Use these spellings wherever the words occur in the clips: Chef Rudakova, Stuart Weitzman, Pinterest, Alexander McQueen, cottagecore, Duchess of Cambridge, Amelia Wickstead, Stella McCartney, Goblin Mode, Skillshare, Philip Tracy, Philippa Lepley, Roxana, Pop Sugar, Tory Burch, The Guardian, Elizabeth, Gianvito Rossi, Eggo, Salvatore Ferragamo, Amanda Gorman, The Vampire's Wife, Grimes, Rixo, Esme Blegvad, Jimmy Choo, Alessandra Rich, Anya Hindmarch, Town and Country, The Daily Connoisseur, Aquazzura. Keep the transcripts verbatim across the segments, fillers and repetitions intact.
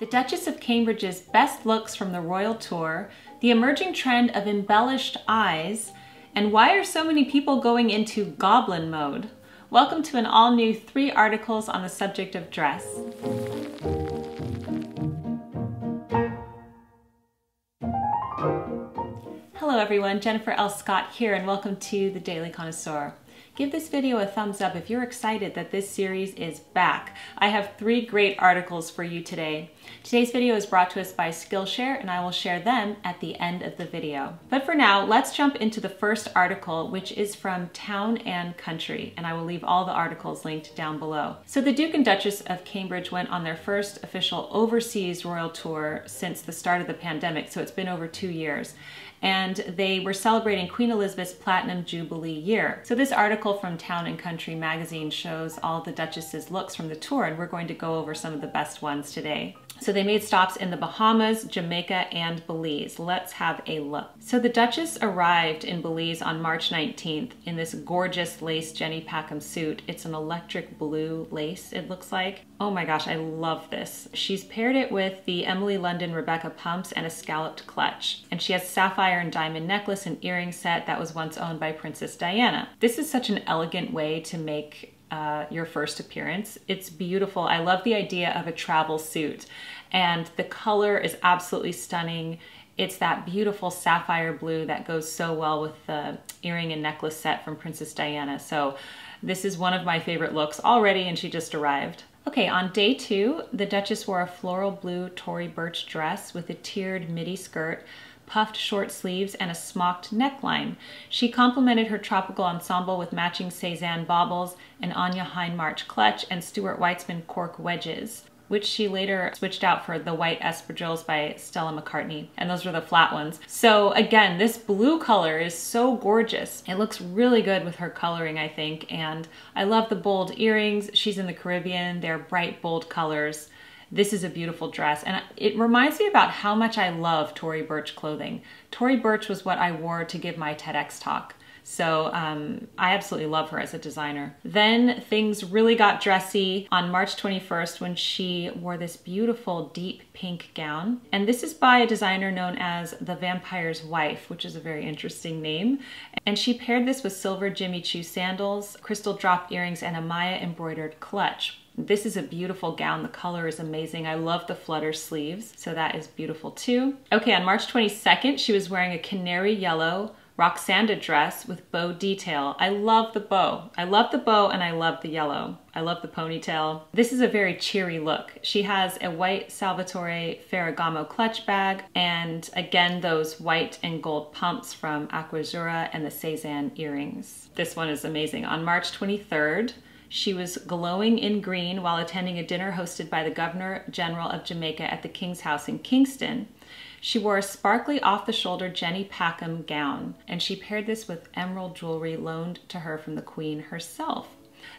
the Duchess of Cambridge's best looks from the royal tour, the emerging trend of embellished eyes, and why are so many people going into goblin mode? Welcome to an all-new three articles on the subject of dress. Hello everyone, Jennifer L. Scott here and welcome to The Daily Connoisseur. Give this video a thumbs up if you're excited that this series is back. I have three great articles for you today. Today's video is brought to us by Skillshare and I will share them at the end of the video. But for now, let's jump into the first article, which is from Town and Country, and I will leave all the articles linked down below. So the Duke and Duchess of Cambridge went on their first official overseas royal tour since the start of the pandemic, so it's been over two years. And they were celebrating Queen Elizabeth's Platinum Jubilee year. So this article from Town and Country magazine shows all the Duchess's looks from the tour, and we're going to go over some of the best ones today. So they made stops in the Bahamas, Jamaica, and Belize. Let's have a look. So the Duchess arrived in Belize on March nineteenth in this gorgeous lace Jenny Packham suit. It's an electric blue lace, it looks like. Oh my gosh, I love this. She's paired it with the Emily London Rebecca pumps and a scalloped clutch. And she has sapphire and diamond necklace and earring set that was once owned by Princess Diana. This is such an elegant way to make Uh, your first appearance. It's beautiful. I love the idea of a travel suit, and the color is absolutely stunning. It's that beautiful sapphire blue that goes so well with the earring and necklace set from Princess Diana. So this is one of my favorite looks already, and she just arrived. Okay, on day two, the Duchess wore a floral blue Tory Burch dress with a tiered midi skirt, puffed short sleeves, and a smocked neckline. She complemented her tropical ensemble with matching Cezanne baubles, an Anya Hindmarch clutch, and Stuart Weitzman cork wedges, which she later switched out for the white espadrilles by Stella McCartney, and those were the flat ones. So again, this blue color is so gorgeous. It looks really good with her coloring, I think, and I love the bold earrings. She's in the Caribbean, they're bright, bold colors. This is a beautiful dress, and it reminds me about how much I love Tory Burch clothing. Tory Burch was what I wore to give my TEDx talk, so um, I absolutely love her as a designer. Then things really got dressy on March twenty-first when she wore this beautiful deep pink gown, and this is by a designer known as The Vampire's Wife, which is a very interesting name, and she paired this with silver Jimmy Choo sandals, crystal drop earrings, and a Maya embroidered clutch. This is a beautiful gown. The color is amazing. I love the flutter sleeves, so that is beautiful too. Okay, on March twenty-second, she was wearing a canary yellow Roxana dress with bow detail. I love the bow. I love the bow and I love the yellow. I love the ponytail. This is a very cheery look. She has a white Salvatore Ferragamo clutch bag, and again, those white and gold pumps from Aquazzura and the Cezanne earrings. This one is amazing. On March twenty-third, she was glowing in green while attending a dinner hosted by the Governor General of Jamaica at the King's House in Kingston. She wore a sparkly off-the-shoulder Jenny Packham gown, and she paired this with emerald jewelry loaned to her from the Queen herself.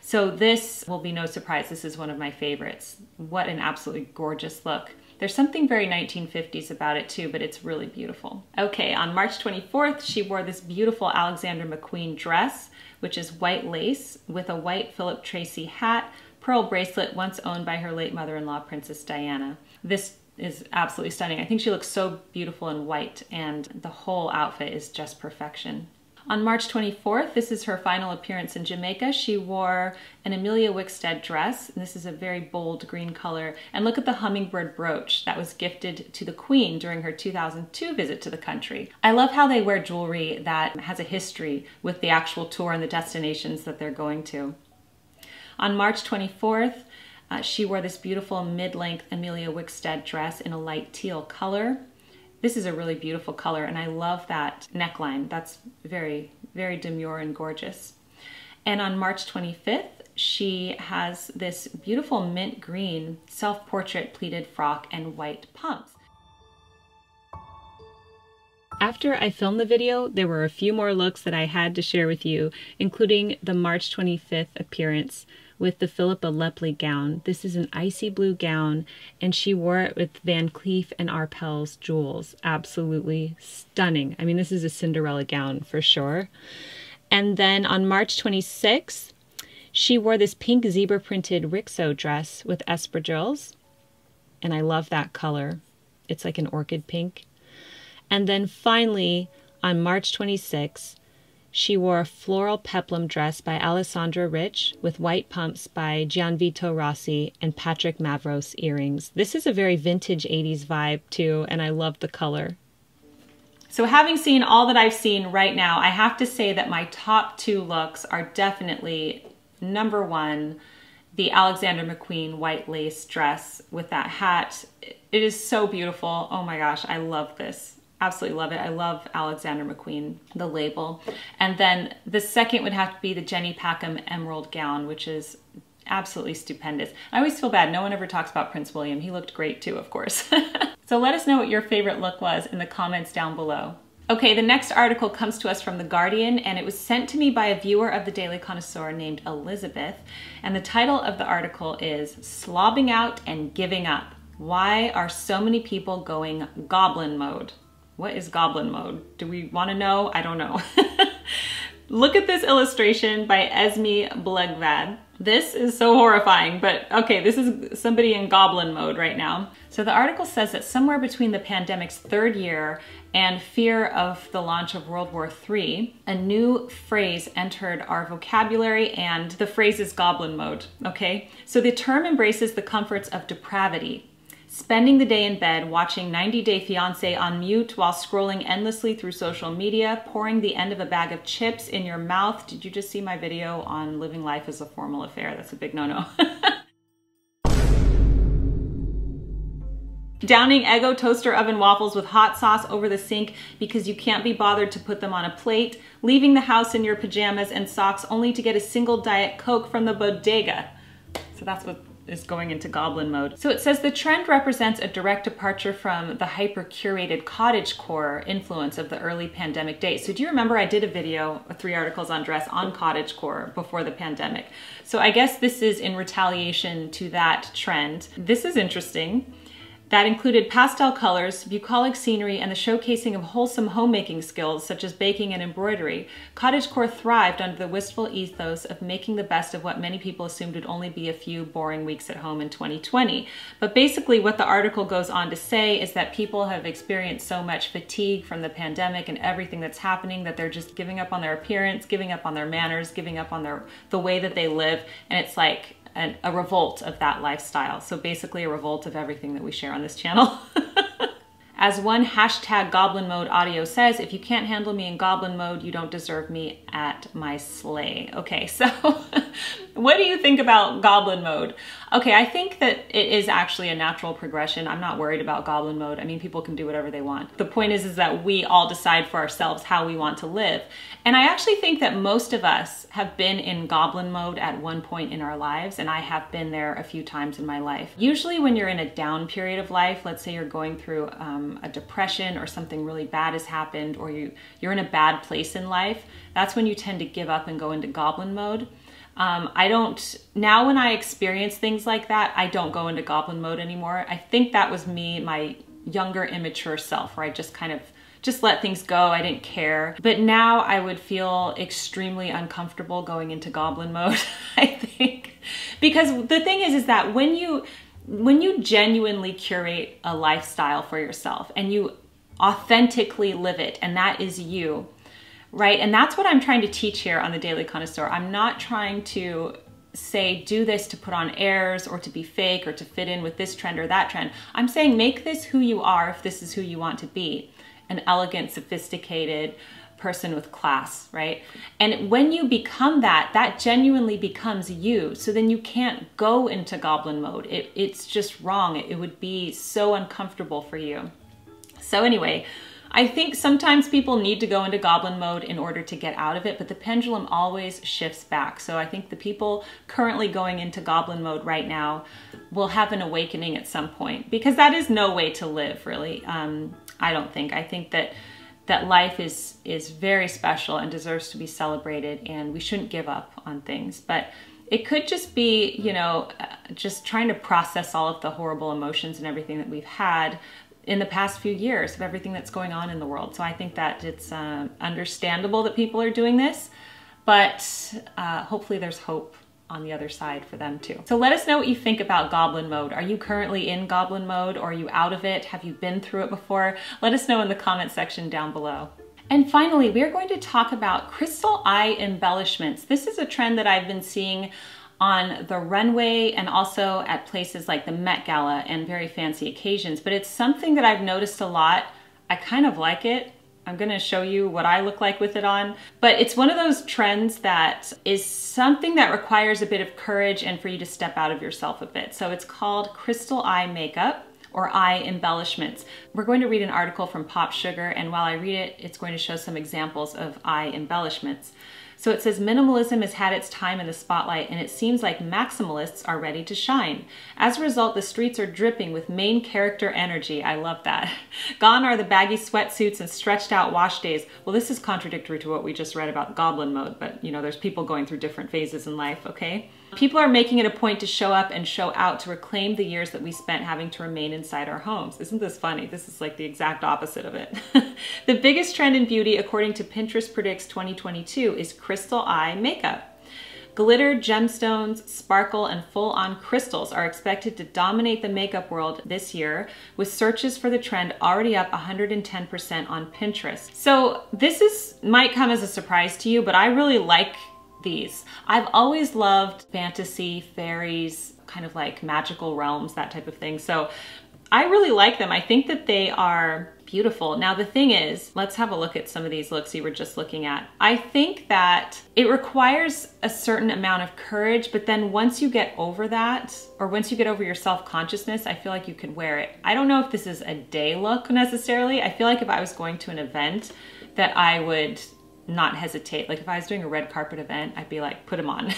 So this will be no surprise, this is one of my favorites. What an absolutely gorgeous look. There's something very nineteen fifties about it too, but it's really beautiful. Okay, on March twenty-fourth, she wore this beautiful Alexander McQueen dress, which is white lace with a white Philip Tracy hat, pearl bracelet once owned by her late mother-in-law, Princess Diana. This is absolutely stunning. I think she looks so beautiful in white, and the whole outfit is just perfection. On March twenty-fourth, this is her final appearance in Jamaica. She wore an Amelia Wickstead dress, and this is a very bold green color. And look at the hummingbird brooch that was gifted to the Queen during her two thousand two visit to the country. I love how they wear jewelry that has a history with the actual tour and the destinations that they're going to. On March twenty-fourth, uh, she wore this beautiful mid-length Amelia Wickstead dress in a light teal color. This is a really beautiful color, and I love that neckline. That's very, very demure and gorgeous. And on March twenty-fifth, she has this beautiful mint green self-portrait pleated frock and white pumps. After I filmed the video, there were a few more looks that I had to share with you, including the March twenty-fifth appearance with the Philippa Lepley gown. This is an icy blue gown, and she wore it with Van Cleef and Arpels jewels. Absolutely stunning. I mean, this is a Cinderella gown for sure. And then on March twenty-sixth, she wore this pink zebra printed Rixo dress with espadrilles. and I love that color. It's like an orchid pink. And then finally, on March twenty-sixth, she wore a floral peplum dress by Alessandra Rich with white pumps by Gianvito Rossi and Patrick Mavros earrings. This is a very vintage eighties vibe too, and I love the color. So having seen all that I've seen right now, I have to say that my top two looks are definitely, number one, the Alexander McQueen white lace dress with that hat. It is so beautiful. Oh my gosh, I love this. Absolutely love it. I love Alexander McQueen, the label. And then the second would have to be the Jenny Packham emerald gown, which is absolutely stupendous. I always feel bad. No one ever talks about Prince William. He looked great too, of course. So let us know what your favorite look was in the comments down below. Okay, the next article comes to us from The Guardian, and it was sent to me by a viewer of The Daily Connoisseur named Elizabeth. And the title of the article is Slobbing Out and Giving Up. Why are so many people going goblin mode? What is goblin mode? Do we want to know? I don't know. Look at this illustration by Esme Blegvad. This is so horrifying, but okay, this is somebody in goblin mode right now. So the article says that somewhere between the pandemic's third year and fear of the launch of World War Three, a new phrase entered our vocabulary, and the phrase is goblin mode, okay? So the term embraces the comforts of depravity. Spending the day in bed, watching ninety day fiancé on mute while scrolling endlessly through social media, pouring the end of a bag of chips in your mouth. Did you just see my video on living life as a formal affair? That's a big no-no. Downing Eggo toaster oven waffles with hot sauce over the sink because you can't be bothered to put them on a plate. Leaving the house in your pajamas and socks only to get a single Diet Coke from the bodega. So that's what is going into goblin mode. So it says the trend represents a direct departure from the hyper-curated cottagecore influence of the early pandemic days. So do you remember I did a video, three articles on dress on cottagecore before the pandemic? So I guess this is in retaliation to that trend. This is interesting. That included pastel colors, bucolic scenery, and the showcasing of wholesome homemaking skills such as baking and embroidery. Cottagecore thrived under the wistful ethos of making the best of what many people assumed would only be a few boring weeks at home in twenty twenty. But basically what the article goes on to say is that people have experienced so much fatigue from the pandemic and everything that's happening that they're just giving up on their appearance, giving up on their manners, giving up on their the way that they live, and it's like An, a revolt of that lifestyle. So basically a revolt of everything that we share on this channel. As one hashtag goblin mode audio says, if you can't handle me in goblin mode, you don't deserve me at my sleigh. Okay, so what do you think about goblin mode? Okay, I think that it is actually a natural progression. I'm not worried about goblin mode. I mean, people can do whatever they want. The point is, is that we all decide for ourselves how we want to live. And I actually think that most of us have been in goblin mode at one point in our lives, and I have been there a few times in my life. Usually when you're in a down period of life, let's say you're going through um, a depression or something really bad has happened, or you, you're in a bad place in life, that's when you tend to give up and go into goblin mode. Um, I don't, now when I experience things like that, I don't go into goblin mode anymore. I think that was me, my younger, immature self, where I just kind of just let things go. I didn't care. But now I would feel extremely uncomfortable going into goblin mode, I think. Because the thing is, is that when you, when you genuinely curate a lifestyle for yourself and you authentically live it, and that is you, right? And that's what I'm trying to teach here on The Daily Connoisseur. I'm not trying to say, do this to put on airs or to be fake or to fit in with this trend or that trend. I'm saying, make this who you are if this is who you want to be. An elegant, sophisticated person with class, right? And when you become that, that genuinely becomes you. So then you can't go into goblin mode. It, it's just wrong. It, it would be so uncomfortable for you. So anyway, I think sometimes people need to go into goblin mode in order to get out of it, but the pendulum always shifts back. So I think the people currently going into goblin mode right now will have an awakening at some point, because that is no way to live, really. Um, I don't think. I think that that life is, is very special and deserves to be celebrated, and we shouldn't give up on things. But it could just be, you know, just trying to process all of the horrible emotions and everything that we've had in the past few years of everything that's going on in the world. So I think that it's uh, understandable that people are doing this, but uh, hopefully there's hope on the other side for them too. So let us know what you think about goblin mode. Are you currently in goblin mode, or are you out of it? Have you been through it before? Let us know in the comment section down below. And finally, we are going to talk about crystal eye embellishments. This is a trend that I've been seeing on the runway and also at places like the Met Gala and very fancy occasions, but it's something that I've noticed a lot. I kind of like it. I'm gonna show you what I look like with it on, but it's one of those trends that is something that requires a bit of courage and for you to step out of yourself a bit. So it's called crystal eye makeup or eye embellishments. We're going to read an article from Pop Sugar, and while I read it, it's going to show some examples of eye embellishments. So it says, minimalism has had its time in the spotlight, and it seems like maximalists are ready to shine. As a result, the streets are dripping with main character energy. I love that. Gone are the baggy sweatsuits and stretched out wash days. Well, this is contradictory to what we just read about goblin mode, but you know, there's people going through different phases in life, okay? People are making it a point to show up and show out to reclaim the years that we spent having to remain inside our homes. Isn't this funny? This is like the exact opposite of it. The biggest trend in beauty, according to Pinterest Predicts twenty twenty-two, is crystal eye makeup. Glitter, gemstones, sparkle, and full-on crystals are expected to dominate the makeup world this year, with searches for the trend already up one hundred ten percent on Pinterest. So this is might come as a surprise to you, but I really like these. I've always loved fantasy, fairies, kind of like magical realms, that type of thing. So I really like them. I think that they are beautiful. Now the thing is, let's have a look at some of these looks you were just looking at. I think that it requires a certain amount of courage, but then once you get over that, or once you get over your self-consciousness, I feel like you could wear it. I don't know if this is a day look necessarily. I feel like if I was going to an event that I would not hesitate. Like if I was doing a red carpet event, I'd be like, put them on,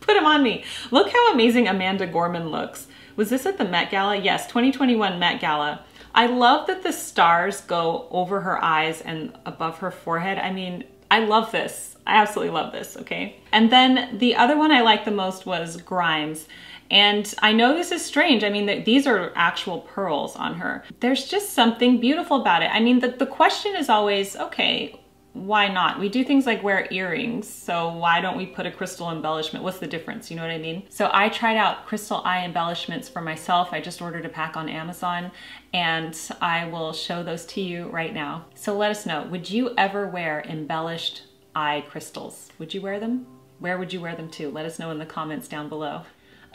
put them on me. Look how amazing Amanda Gorman looks. Was this at the Met Gala? Yes, twenty twenty-one Met Gala. I love that the stars go over her eyes and above her forehead. I mean, I love this. I absolutely love this, okay? And then the other one I liked the most was Grimes. And I know this is strange. I mean, that these are actual pearls on her. There's just something beautiful about it. I mean, the, the question is always, okay, why not? We do things like wear earrings, so why don't we put a crystal embellishment? What's the difference? You know what I mean? So I tried out crystal eye embellishments for myself. I just ordered a pack on Amazon, and I will show those to you right now. So let us know, would you ever wear embellished eye crystals? Would you wear them? Where would you wear them to? Let us know in the comments down below.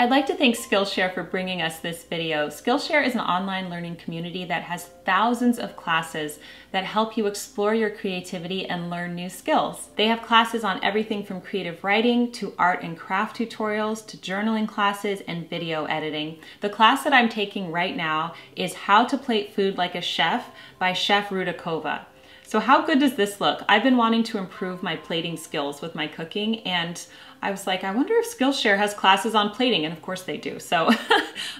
I'd like to thank Skillshare for bringing us this video. Skillshare is an online learning community that has thousands of classes that help you explore your creativity and learn new skills. They have classes on everything from creative writing to art and craft tutorials to journaling classes and video editing. The class that I'm taking right now is How to Plate Food Like a Chef by Chef Rudakova. So how good does this look? I've been wanting to improve my plating skills with my cooking, and I was like, I wonder if Skillshare has classes on plating, and of course they do. So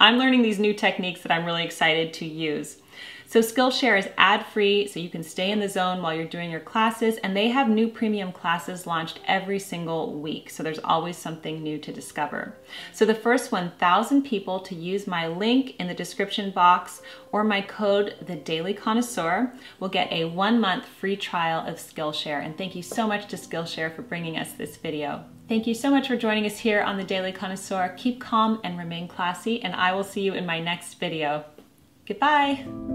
I'm learning these new techniques that I'm really excited to use. So Skillshare is ad-free, so you can stay in the zone while you're doing your classes, and they have new premium classes launched every single week, so there's always something new to discover. So the first one thousand people to use my link in the description box or my code, The Daily Connoisseur, will get a one-month free trial of Skillshare, and thank you so much to Skillshare for bringing us this video. Thank you so much for joining us here on The Daily Connoisseur. Keep calm and remain classy, and I will see you in my next video. Goodbye!